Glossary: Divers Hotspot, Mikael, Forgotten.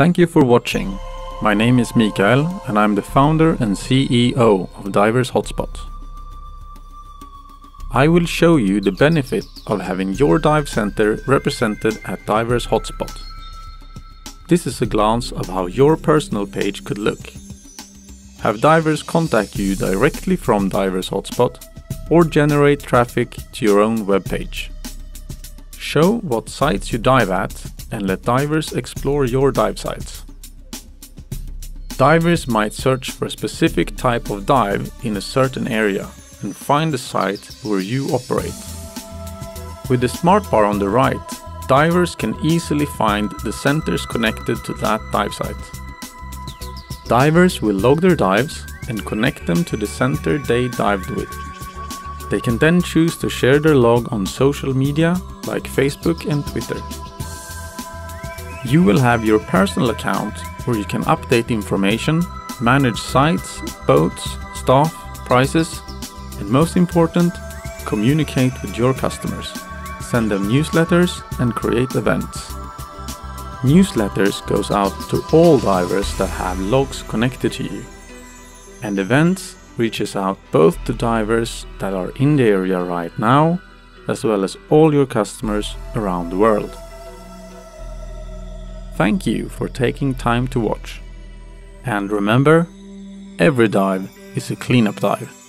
Thank you for watching. My name is Mikael and I'm the founder and CEO of Divers Hotspot. I will show you the benefit of having your dive center represented at Divers Hotspot. This is a glance of how your personal page could look. Have divers contact you directly from Divers Hotspot or generate traffic to your own webpage. Show what sites you dive at and let divers explore your dive sites. Divers might search for a specific type of dive in a certain area and find the site where you operate. With the smart bar on the right, divers can easily find the centers connected to that dive site. Divers will log their dives and connect them to the center they dived with. They can then choose to share their log on social media like Facebook and Twitter. You will have your personal account where you can update information, manage sites, boats, staff, prices, and most important, communicate with your customers, send them newsletters and create events. Newsletters goes out to all divers that have logs connected to you, and events reaches out both to divers that are in the area right now, as well as all your customers around the world. Thank you for taking time to watch. And remember, every dive is a cleanup dive.